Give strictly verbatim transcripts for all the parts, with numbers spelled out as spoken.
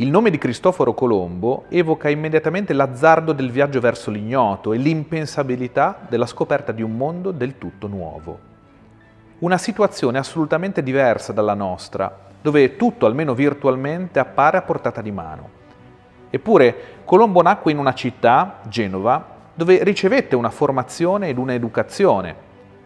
Il nome di Cristoforo Colombo evoca immediatamente l'azzardo del viaggio verso l'ignoto e l'impensabilità della scoperta di un mondo del tutto nuovo. Una situazione assolutamente diversa dalla nostra, dove tutto, almeno virtualmente, appare a portata di mano. Eppure, Colombo nacque in una città, Genova, dove ricevette una formazione ed un'educazione,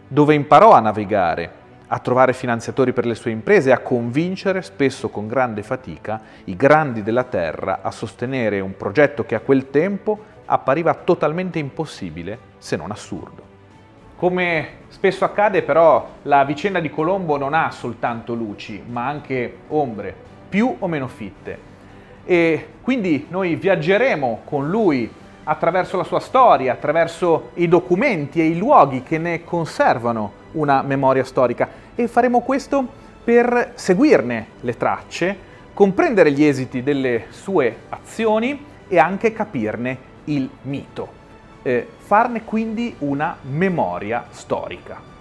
dove imparò a navigare, a trovare finanziatori per le sue imprese e a convincere, spesso con grande fatica, i grandi della terra a sostenere un progetto che a quel tempo appariva totalmente impossibile, se non assurdo. Come spesso accade, però, la vicenda di Colombo non ha soltanto luci, ma anche ombre, più o meno fitte. E quindi noi viaggeremo con lui attraverso la sua storia, attraverso i documenti e i luoghi che ne conservano una memoria storica, e faremo questo per seguirne le tracce, comprendere gli esiti delle sue azioni e anche capirne il mito. Eh, farne quindi una memoria storica.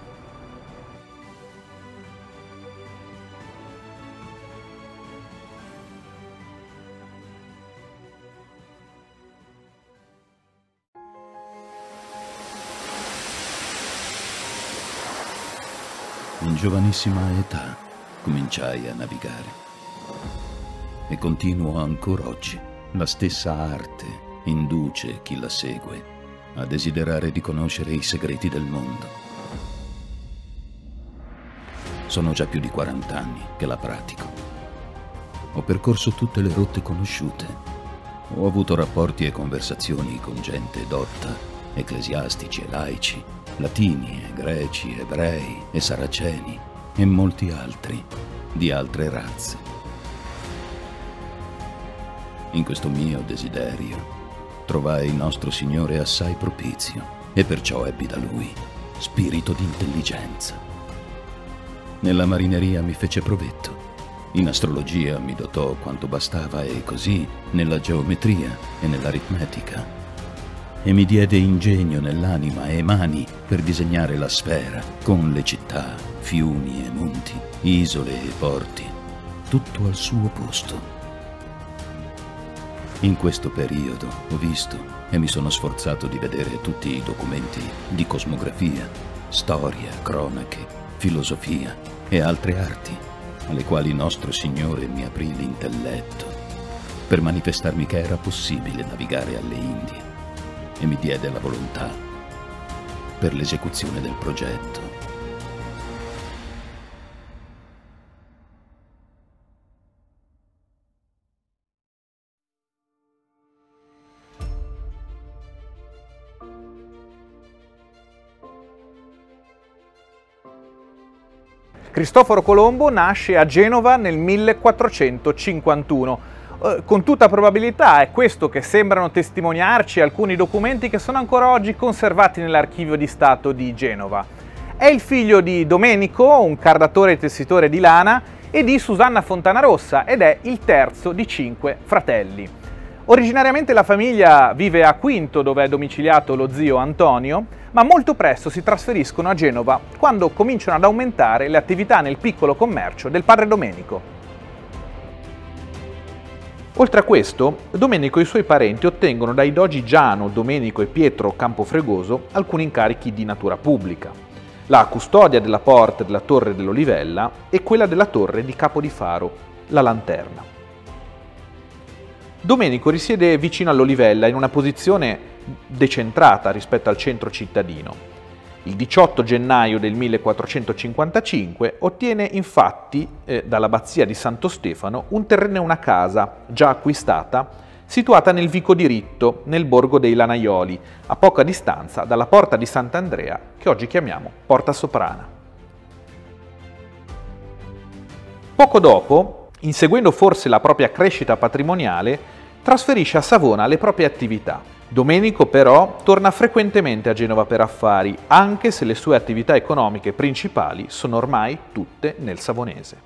In giovanissima età cominciai a navigare e continuo ancora oggi. La stessa arte induce chi la segue a desiderare di conoscere i segreti del mondo. Sono già più di quaranta anni che la pratico. Ho percorso tutte le rotte conosciute. Ho avuto rapporti e conversazioni con gente dotta, ecclesiastici e laici, latini e greci, ebrei e saraceni e molti altri di altre razze. In questo mio desiderio trovai il nostro Signore assai propizio e perciò ebbi da Lui spirito di intelligenza. Nella marineria mi fece provetto, in astrologia mi dotò quanto bastava e così nella geometria e nell'aritmetica, e mi diede ingegno nell'anima e mani per disegnare la sfera con le città, fiumi e monti, isole e porti, tutto al suo posto. In questo periodo ho visto e mi sono sforzato di vedere tutti i documenti di cosmografia, storia, cronache, filosofia e altre arti, alle quali il nostro Signore mi aprì l'intelletto per manifestarmi che era possibile navigare alle Indie, e mi diede la volontà per l'esecuzione del progetto. Cristoforo Colombo nasce a Genova nel millequattrocentocinquantuno. Con tutta probabilità è questo che sembrano testimoniarci alcuni documenti che sono ancora oggi conservati nell'Archivio di Stato di Genova. È il figlio di Domenico, un cardatore e tessitore di lana, e di Susanna Fontanarossa, ed è il terzo di cinque fratelli. Originariamente la famiglia vive a Quinto, dove è domiciliato lo zio Antonio, ma molto presto si trasferiscono a Genova quando cominciano ad aumentare le attività nel piccolo commercio del padre Domenico. Oltre a questo, Domenico e i suoi parenti ottengono dai dogi Giano, Domenico e Pietro Campofregoso alcuni incarichi di natura pubblica: la custodia della porta della Torre dell'Olivella e quella della Torre di Capo di Faro, la Lanterna. Domenico risiede vicino all'Olivella in una posizione decentrata rispetto al centro cittadino. Il diciotto gennaio del millequattrocentocinquantacinque ottiene infatti eh, dall'abbazia di Santo Stefano un terreno e una casa, già acquistata, situata nel Vico Diritto, nel borgo dei Lanaioli, a poca distanza dalla porta di Sant'Andrea, che oggi chiamiamo Porta Soprana. Poco dopo, inseguendo forse la propria crescita patrimoniale, trasferisce a Savona le proprie attività. Domenico però torna frequentemente a Genova per affari, anche se le sue attività economiche principali sono ormai tutte nel savonese.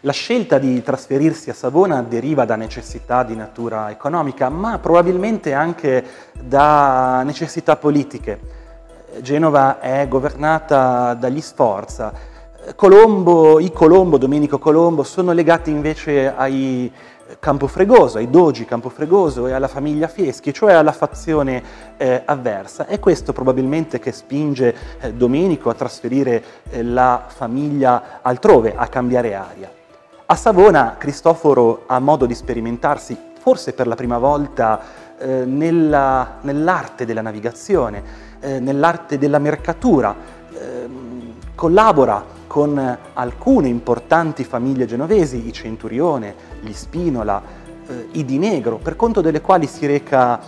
La scelta di trasferirsi a Savona deriva da necessità di natura economica, ma probabilmente anche da necessità politiche. Genova è governata dagli Sforza, Colombo, i Colombo, Domenico Colombo, sono legati invece ai Campofregoso, ai dogi Campofregoso e alla famiglia Fieschi, cioè alla fazione eh, avversa. È questo probabilmente che spinge eh, Domenico a trasferire eh, la famiglia altrove, a cambiare aria. A Savona Cristoforo ha modo di sperimentarsi, forse per la prima volta, eh, nella, nell'arte della navigazione, eh, nell'arte della mercatura. Eh, collabora con alcune importanti famiglie genovesi, i Centurione, gli Spinola, eh, i Di Negro, per conto delle quali si reca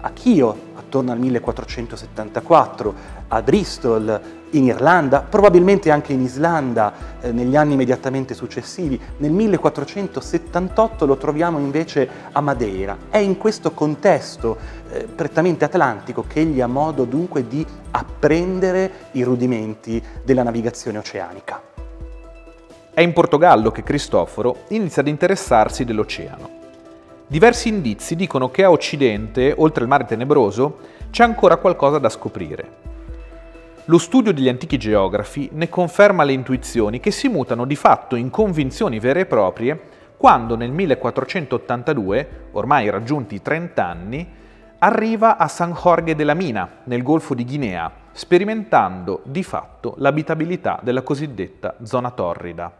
a Chio attorno al millequattrocentosettantaquattro, a Bristol, in Irlanda, probabilmente anche in Islanda eh, negli anni immediatamente successivi. Nel millequattrocentosettantotto lo troviamo invece a Madeira. È in questo contesto eh, prettamente atlantico che egli ha modo dunque di apprendere i rudimenti della navigazione oceanica. È in Portogallo che Cristoforo inizia ad interessarsi dell'oceano. Diversi indizi dicono che a occidente, oltre il mare tenebroso, c'è ancora qualcosa da scoprire. Lo studio degli antichi geografi ne conferma le intuizioni, che si mutano di fatto in convinzioni vere e proprie quando nel millequattrocentottantadue, ormai raggiunti i trenta anni, arriva a San Jorge de la Mina, nel Golfo di Guinea, sperimentando di fatto l'abitabilità della cosiddetta zona torrida.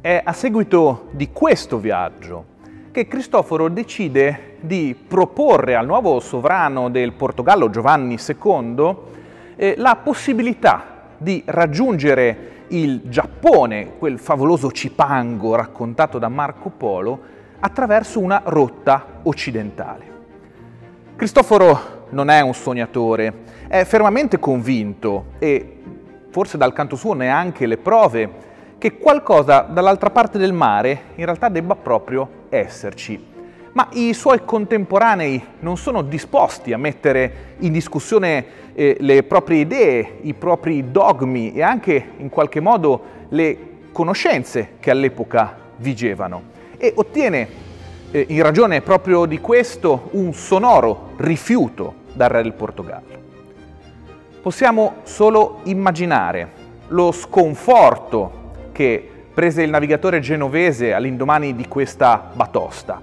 È a seguito di questo viaggio che Cristoforo decide di proporre al nuovo sovrano del Portogallo, Giovanni secondo, eh, la possibilità di raggiungere il Giappone, quel favoloso Cipango raccontato da Marco Polo, attraverso una rotta occidentale. Cristoforo non è un sognatore, è fermamente convinto, e forse dal canto suo neanche le prove, che qualcosa dall'altra parte del mare in realtà debba proprio esserci. Ma i suoi contemporanei non sono disposti a mettere in discussione eh, le proprie idee, i propri dogmi e anche in qualche modo le conoscenze che all'epoca vigevano, e ottiene eh, in ragione proprio di questo un sonoro rifiuto dal re del Portogallo. Possiamo solo immaginare lo sconforto che prese il navigatore genovese all'indomani di questa batosta,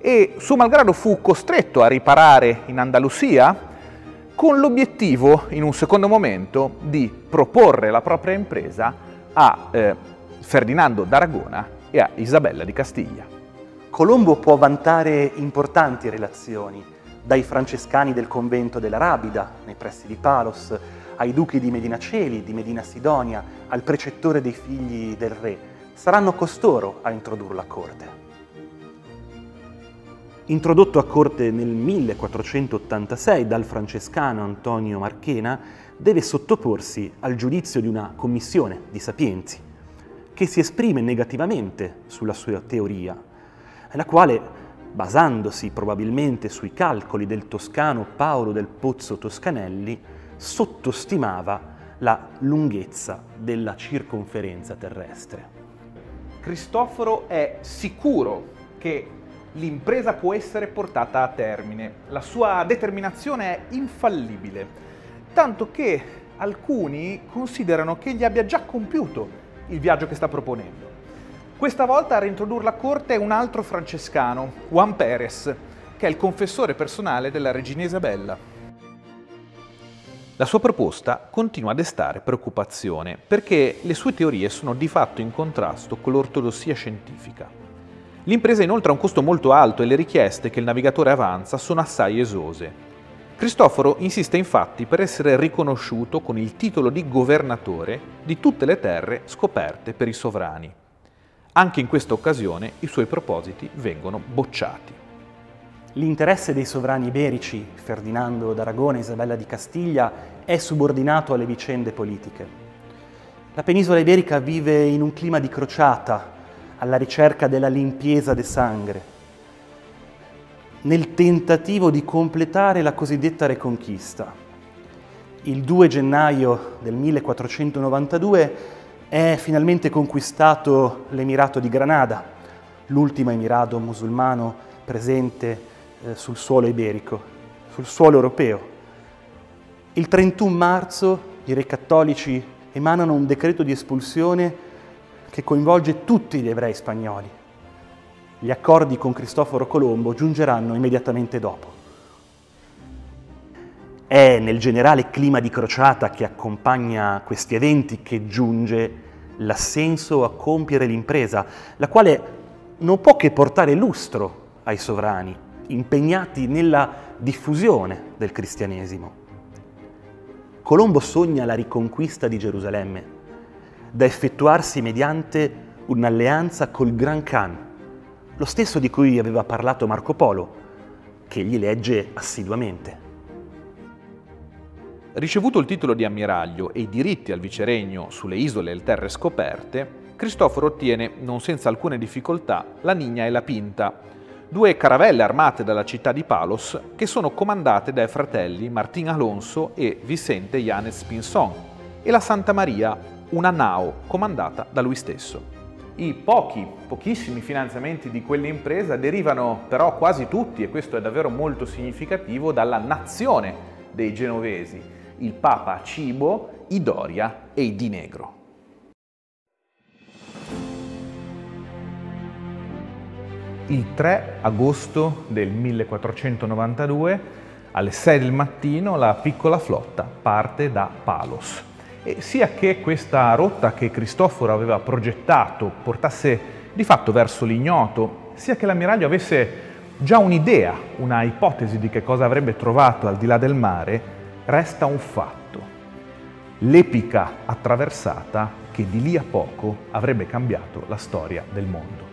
e suo malgrado fu costretto a riparare in Andalusia con l'obiettivo, in un secondo momento, di proporre la propria impresa a eh, Ferdinando d'Aragona e a Isabella di Castiglia. Colombo può vantare importanti relazioni, dai francescani del convento della Rabida, nei pressi di Palos, ai duchi di Medinaceli, di Medina Sidonia, al precettore dei figli del re. Saranno costoro a introdurlo a corte. Introdotto a corte nel millequattrocentottantasei dal francescano Antonio Marchena, deve sottoporsi al giudizio di una commissione di sapienti, che si esprime negativamente sulla sua teoria, la quale, basandosi probabilmente sui calcoli del toscano Paolo del Pozzo Toscanelli, sottostimava la lunghezza della circonferenza terrestre. Cristoforo è sicuro che l'impresa può essere portata a termine. La sua determinazione è infallibile, tanto che alcuni considerano che egli abbia già compiuto il viaggio che sta proponendo. Questa volta a reintrodurla a corte è un altro francescano, Juan Pérez, che è il confessore personale della regina Isabella. La sua proposta continua a destare preoccupazione, perché le sue teorie sono di fatto in contrasto con l'ortodossia scientifica. L'impresa inoltre ha un costo molto alto e le richieste che il navigatore avanza sono assai esose. Cristoforo insiste infatti per essere riconosciuto con il titolo di governatore di tutte le terre scoperte per i sovrani. Anche in questa occasione i suoi propositi vengono bocciati. L'interesse dei sovrani iberici, Ferdinando d'Aragona e Isabella di Castiglia, è subordinato alle vicende politiche. La penisola iberica vive in un clima di crociata, alla ricerca della limpieza de sangre, nel tentativo di completare la cosiddetta Reconquista. Il due gennaio del millequattrocentonovantadue è finalmente conquistato l'Emirato di Granada, l'ultimo emirato musulmano presente sul suolo iberico, sul suolo europeo. Il trentuno marzo i re cattolici emanano un decreto di espulsione che coinvolge tutti gli ebrei spagnoli. Gli accordi con Cristoforo Colombo giungeranno immediatamente dopo. È nel generale clima di crociata che accompagna questi eventi che giunge l'assenso a compiere l'impresa, la quale non può che portare lustro ai sovrani, impegnati nella diffusione del cristianesimo. Colombo sogna la riconquista di Gerusalemme, da effettuarsi mediante un'alleanza col Gran Khan, lo stesso di cui aveva parlato Marco Polo, che gli legge assiduamente. Ricevuto il titolo di ammiraglio e i diritti al viceregno sulle isole e le terre scoperte, Cristoforo ottiene, non senza alcune difficoltà, la Nigna e la Pinta, due caravelle armate dalla città di Palos che sono comandate dai fratelli Martín Alonso e Vicente Yanes Pinzón, e la Santa Maria, una nao comandata da lui stesso. I pochi, pochissimi finanziamenti di quell'impresa derivano però quasi tutti, e questo è davvero molto significativo, dalla nazione dei genovesi, il Papa Cibo, i Doria e i Di Negro. Il tre agosto del millequattrocentonovantadue, alle sei del mattino, la piccola flotta parte da Palos. E sia che questa rotta che Cristoforo aveva progettato portasse di fatto verso l'ignoto, sia che l'ammiraglio avesse già un'idea, una ipotesi di che cosa avrebbe trovato al di là del mare, resta un fatto: l'epica attraversata che di lì a poco avrebbe cambiato la storia del mondo.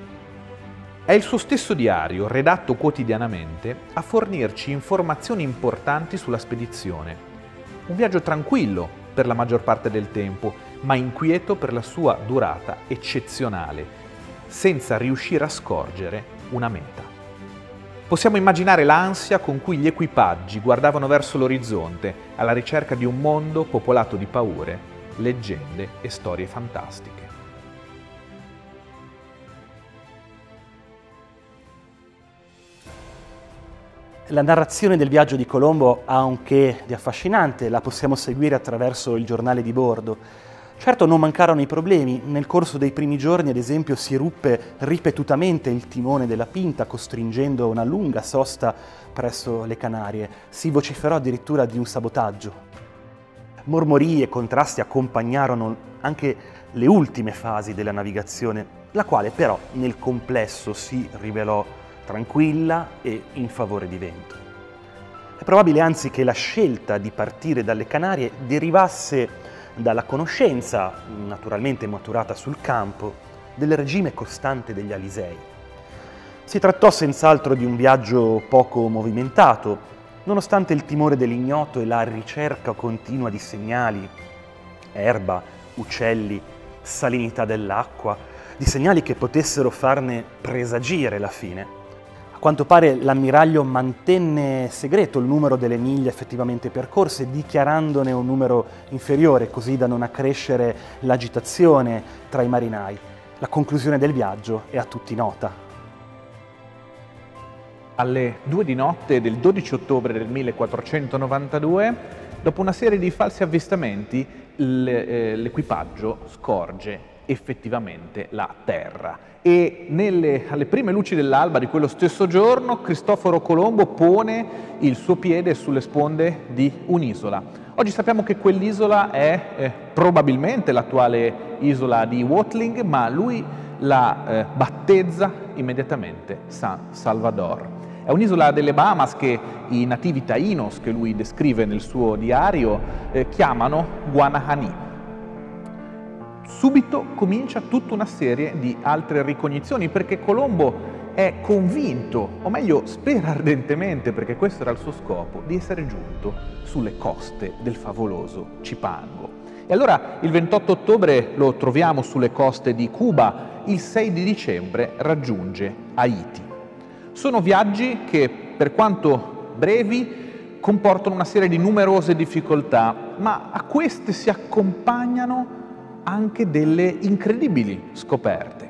È il suo stesso diario, redatto quotidianamente, a fornirci informazioni importanti sulla spedizione. Un viaggio tranquillo per la maggior parte del tempo, ma inquieto per la sua durata eccezionale, senza riuscire a scorgere una meta. Possiamo immaginare l'ansia con cui gli equipaggi guardavano verso l'orizzonte, alla ricerca di un mondo popolato di paure, leggende e storie fantastiche. La narrazione del viaggio di Colombo ha un che di affascinante, la possiamo seguire attraverso il giornale di bordo. Certo non mancarono i problemi, nel corso dei primi giorni ad esempio si ruppe ripetutamente il timone della Pinta, costringendo una lunga sosta presso le Canarie, si vociferò addirittura di un sabotaggio. Mormorii e contrasti accompagnarono anche le ultime fasi della navigazione, la quale però nel complesso si rivelò tranquilla e in favore di vento. È probabile anzi che la scelta di partire dalle Canarie derivasse dalla conoscenza, naturalmente maturata sul campo, del regime costante degli Alisei. Si trattò senz'altro di un viaggio poco movimentato, nonostante il timore dell'ignoto e la ricerca continua di segnali, erba, uccelli, salinità dell'acqua, di segnali che potessero farne presagire la fine. A quanto pare l'ammiraglio mantenne segreto il numero delle miglia effettivamente percorse, dichiarandone un numero inferiore, così da non accrescere l'agitazione tra i marinai. La conclusione del viaggio è a tutti nota. Alle due di notte del dodici ottobre del millequattrocentonovantadue, dopo una serie di falsi avvistamenti, l'equipaggio scorge effettivamente la terra, e nelle, alle prime luci dell'alba di quello stesso giorno Cristoforo Colombo pone il suo piede sulle sponde di un'isola. Oggi sappiamo che quell'isola è eh, probabilmente l'attuale isola di Watling, ma lui la eh, battezza immediatamente San Salvador. È un'isola delle Bahamas che i nativi taínos, che lui descrive nel suo diario, eh, chiamano Guanahani. Subito comincia tutta una serie di altre ricognizioni, perché Colombo è convinto, o meglio spera ardentemente, perché questo era il suo scopo, di essere giunto sulle coste del favoloso Cipango. E allora il ventotto ottobre lo troviamo sulle coste di Cuba, il sei di dicembre raggiunge Haiti. Sono viaggi che, per quanto brevi, comportano una serie di numerose difficoltà, ma a queste si accompagnano anche delle incredibili scoperte.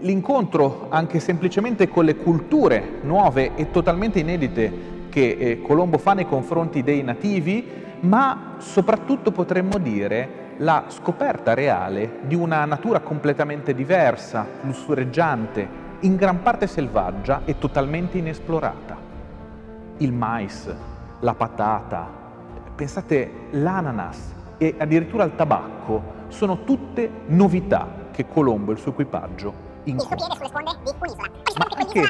L'incontro anche semplicemente con le culture nuove e totalmente inedite che Colombo fa nei confronti dei nativi, ma soprattutto potremmo dire la scoperta reale di una natura completamente diversa, lussureggiante, in gran parte selvaggia e totalmente inesplorata. Il mais, la patata, pensate l'ananas e addirittura il tabacco sono tutte novità che Colombo e il suo equipaggio ma anche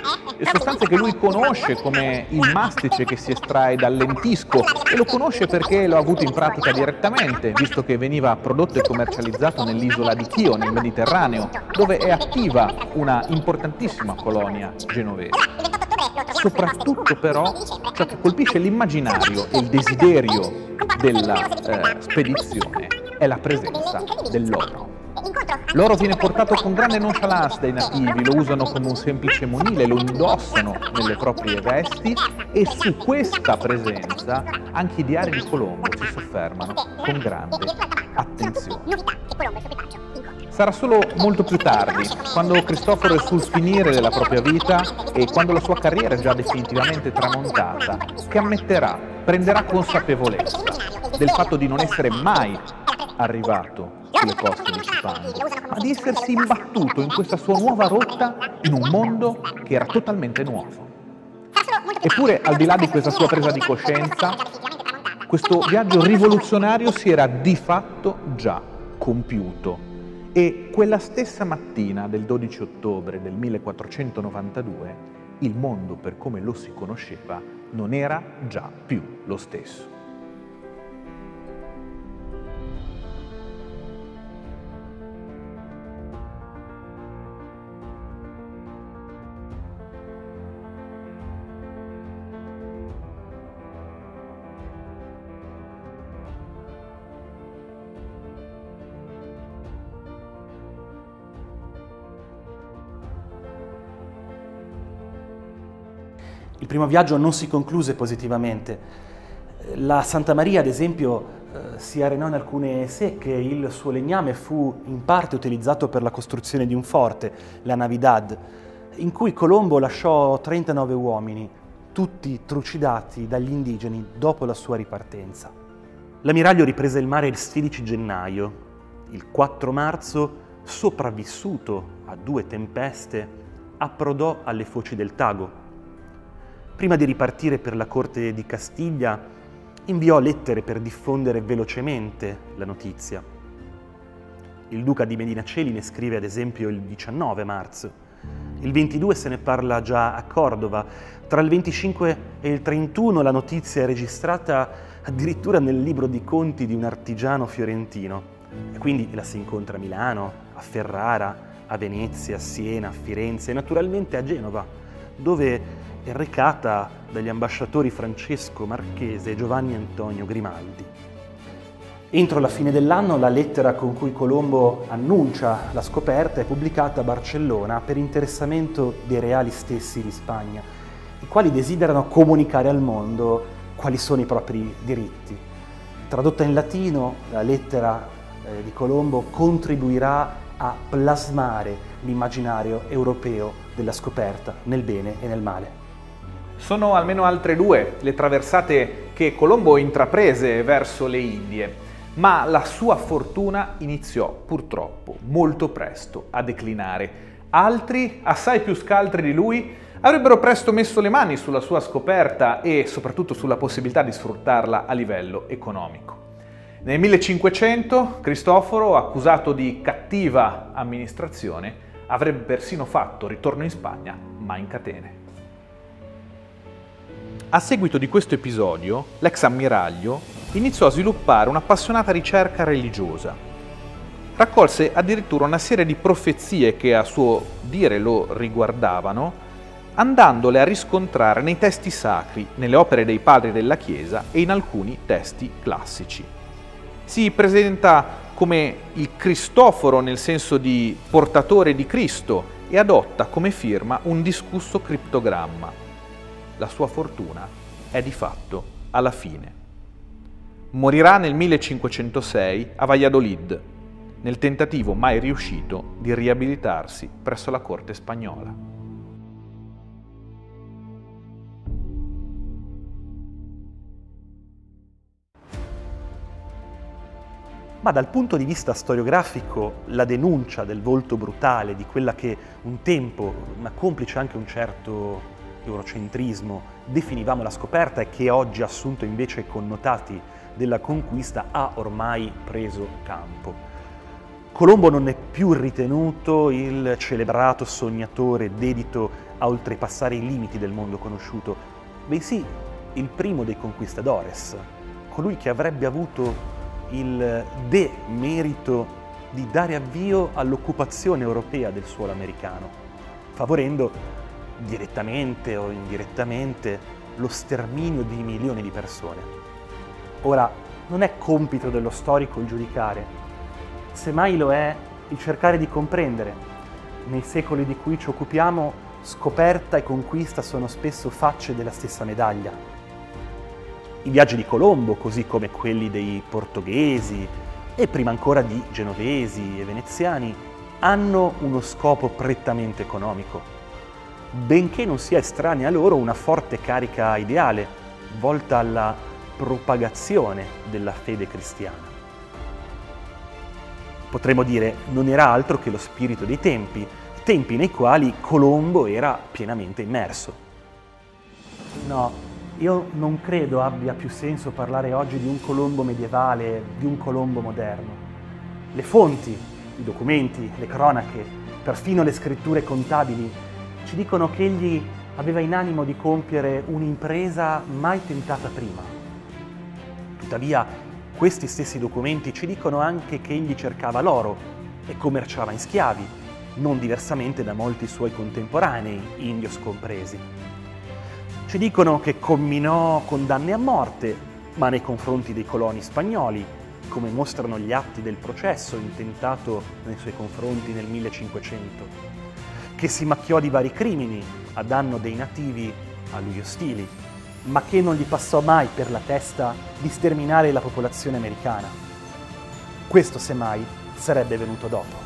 sostanze che lui conosce come il mastice che si estrae dal lentisco e lo conosce perché lo ha avuto in pratica direttamente, visto che veniva prodotto e commercializzato nell'isola di Chio, nel Mediterraneo, dove è attiva una importantissima colonia genovese. Soprattutto però ciò che colpisce l'immaginario e il desiderio della eh, spedizione è la presenza dell'oro. L'oro viene portato con grande nonchalance dai nativi, lo usano come un semplice monile, lo indossano nelle proprie vesti e su questa presenza anche i diari di Colombo si soffermano con grande attenzione. Sarà solo molto più tardi, quando Cristoforo è sul finire della propria vita e quando la sua carriera è già definitivamente tramontata, che ammetterà, prenderà consapevolezza del fatto di non essere mai arrivato sulle coste di Cipango, ma di essersi imbattuto in questa sua nuova rotta in un mondo che era totalmente nuovo. Eppure, al di là di questa sua presa di coscienza, questo viaggio rivoluzionario si era di fatto già compiuto. E quella stessa mattina del dodici ottobre del millequattrocentonovantadue, il mondo per come lo si conosceva non era già più lo stesso. Il primo viaggio non si concluse positivamente. La Santa Maria, ad esempio, si arenò in alcune secche, il suo legname fu in parte utilizzato per la costruzione di un forte, la Navidad, in cui Colombo lasciò trentanove uomini, tutti trucidati dagli indigeni dopo la sua ripartenza. L'ammiraglio riprese il mare il sedici gennaio. Il quattro marzo, sopravvissuto a due tempeste, approdò alle foci del Tago. Prima di ripartire per la corte di Castiglia, inviò lettere per diffondere velocemente la notizia. Il duca di Medinaceli ne scrive ad esempio il diciannove marzo. Il ventidue se ne parla già a Cordova. Tra il venticinque e il trentuno la notizia è registrata addirittura nel libro di conti di un artigiano fiorentino. E quindi la si incontra a Milano, a Ferrara, a Venezia, a Siena, a Firenze e naturalmente a Genova, dove è recata dagli ambasciatori Francesco Marchese e Giovanni Antonio Grimaldi. Entro la fine dell'anno la lettera con cui Colombo annuncia la scoperta è pubblicata a Barcellona per interessamento dei reali stessi di Spagna, i quali desiderano comunicare al mondo quali sono i propri diritti. Tradotta in latino, la lettera di Colombo contribuirà a plasmare l'immaginario europeo della scoperta nel bene e nel male. Sono almeno altre due le traversate che Colombo intraprese verso le Indie, ma la sua fortuna iniziò purtroppo molto presto a declinare. Altri, assai più scaltri di lui, avrebbero presto messo le mani sulla sua scoperta e soprattutto sulla possibilità di sfruttarla a livello economico. Nel millecinquecento Cristoforo, accusato di cattiva amministrazione, avrebbe persino fatto ritorno in Spagna, ma in catene. A seguito di questo episodio, l'ex ammiraglio iniziò a sviluppare un'appassionata ricerca religiosa. Raccolse addirittura una serie di profezie che a suo dire lo riguardavano, andandole a riscontrare nei testi sacri, nelle opere dei padri della Chiesa e in alcuni testi classici. Si presenta come il Cristoforo nel senso di portatore di Cristo e adotta come firma un discusso criptogramma. La sua fortuna è di fatto alla fine. Morirà nel millecinquecentosei a Valladolid, nel tentativo mai riuscito di riabilitarsi presso la corte spagnola. ma dal punto di vista storiografico la denuncia del volto brutale, di quella che un tempo, ma complice anche un certo eurocentrismo, definivamo la scoperta e che oggi ha assunto invece i connotati della conquista, ha ormai preso campo. Colombo non è più ritenuto il celebrato sognatore dedito a oltrepassare i limiti del mondo conosciuto, bensì il primo dei conquistadores, colui che avrebbe avuto il demerito di dare avvio all'occupazione europea del suolo americano, favorendo direttamente o indirettamente lo sterminio di milioni di persone. Ora, non è compito dello storico il giudicare, semmai lo è il cercare di comprendere. Nei secoli di cui ci occupiamo, scoperta e conquista sono spesso facce della stessa medaglia. I viaggi di Colombo, così come quelli dei portoghesi e prima ancora di genovesi e veneziani, hanno uno scopo prettamente economico, benché non sia estranea a loro una forte carica ideale, volta alla propagazione della fede cristiana. Potremmo dire non era altro che lo spirito dei tempi, tempi nei quali Colombo era pienamente immerso. No, io non credo abbia più senso parlare oggi di un Colombo medievale, di un Colombo moderno. Le fonti, i documenti, le cronache, perfino le scritture contabili, ci dicono che egli aveva in animo di compiere un'impresa mai tentata prima. Tuttavia, questi stessi documenti ci dicono anche che egli cercava l'oro e commerciava in schiavi, non diversamente da molti suoi contemporanei, indios compresi. Ci dicono che comminò condanne a morte, ma nei confronti dei coloni spagnoli, come mostrano gli atti del processo intentato nei suoi confronti nel millecinquecento, che si macchiò di vari crimini a danno dei nativi a lui ostili, ma che non gli passò mai per la testa di sterminare la popolazione americana. Questo, semmai, sarebbe venuto dopo.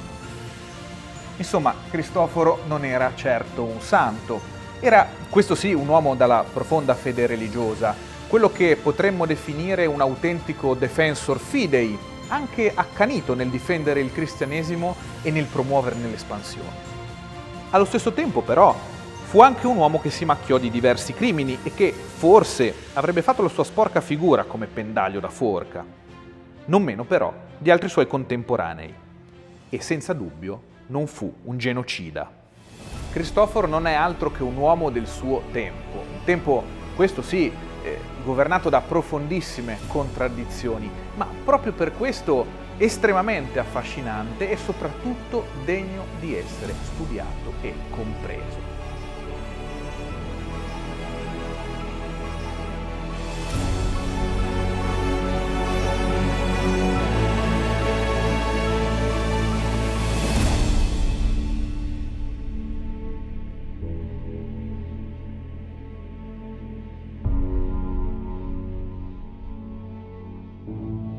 Insomma, Cristoforo non era certo un santo. Era, questo sì, un uomo dalla profonda fede religiosa, quello che potremmo definire un autentico defensor fidei, anche accanito nel difendere il cristianesimo e nel promuoverne l'espansione. Allo stesso tempo, però, fu anche un uomo che si macchiò di diversi crimini e che, forse, avrebbe fatto la sua sporca figura come pendaglio da forca. Non meno, però, di altri suoi contemporanei. E senza dubbio non fu un genocida. Cristoforo non è altro che un uomo del suo tempo. Un tempo, questo sì, eh, governato da profondissime contraddizioni, ma proprio per questo estremamente affascinante e soprattutto degno di essere studiato e compreso. Thank you.